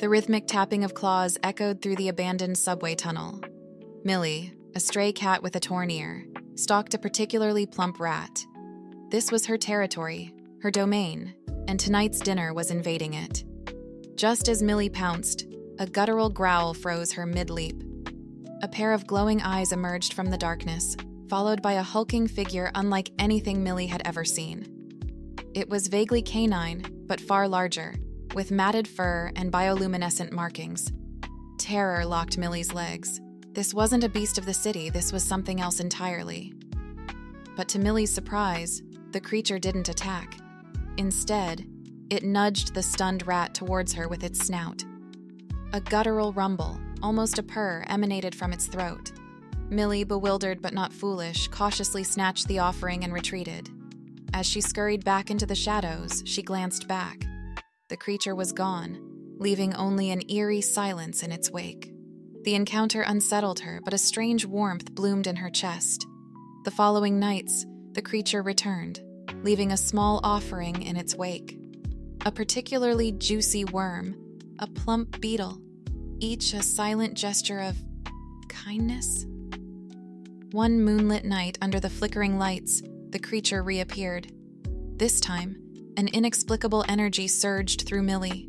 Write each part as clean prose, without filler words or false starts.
The rhythmic tapping of claws echoed through the abandoned subway tunnel. Millie, a stray cat with a torn ear, stalked a particularly plump rat. This was her territory, her domain, and tonight's dinner was invading it. Just as Millie pounced, a guttural growl froze her mid-leap. A pair of glowing eyes emerged from the darkness, followed by a hulking figure unlike anything Millie had ever seen. It was vaguely canine, but far larger, with matted fur and bioluminescent markings. Terror locked Millie's legs. This wasn't a beast of the city, this was something else entirely. But to Millie's surprise, the creature didn't attack. Instead, it nudged the stunned rat towards her with its snout. A guttural rumble, almost a purr, emanated from its throat. Millie, bewildered but not foolish, cautiously snatched the offering and retreated. As she scurried back into the shadows, she glanced back. The creature was gone, leaving only an eerie silence in its wake. The encounter unsettled her, but a strange warmth bloomed in her chest. The following nights, the creature returned, leaving a small offering in its wake. A particularly juicy worm, a plump beetle, each a silent gesture of kindness. One moonlit night under the flickering lights, the creature reappeared. This time, an inexplicable energy surged through Millie.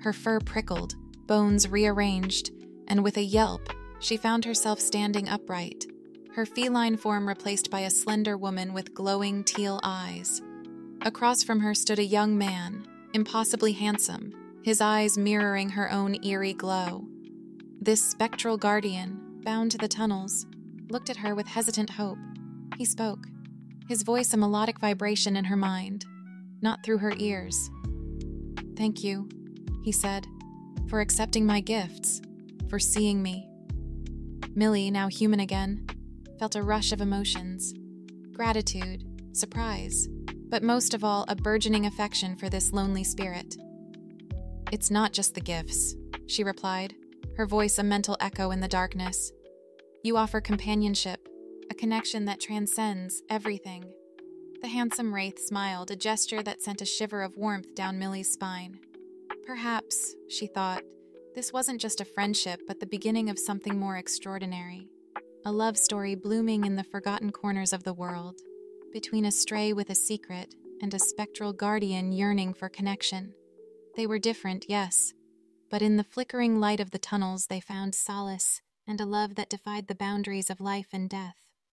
Her fur prickled, bones rearranged, and with a yelp, she found herself standing upright, her feline form replaced by a slender woman with glowing teal eyes. Across from her stood a young man, impossibly handsome, his eyes mirroring her own eerie glow. This spectral guardian, bound to the tunnels, looked at her with hesitant hope. He spoke, his voice a melodic vibration in her mind, not through her ears. "Thank you," he said, "for accepting my gifts, for seeing me." Millie, now human again, felt a rush of emotions, gratitude, surprise, but most of all, a burgeoning affection for this lonely spirit. "It's not just the gifts," she replied, her voice a mental echo in the darkness. "You offer companionship, a connection that transcends everything." The handsome wraith smiled, a gesture that sent a shiver of warmth down Millie's spine. Perhaps, she thought, this wasn't just a friendship, but the beginning of something more extraordinary. A love story blooming in the forgotten corners of the world, between a stray with a secret and a spectral guardian yearning for connection. They were different, yes, but in the flickering light of the tunnels they found solace and a love that defied the boundaries of life and death.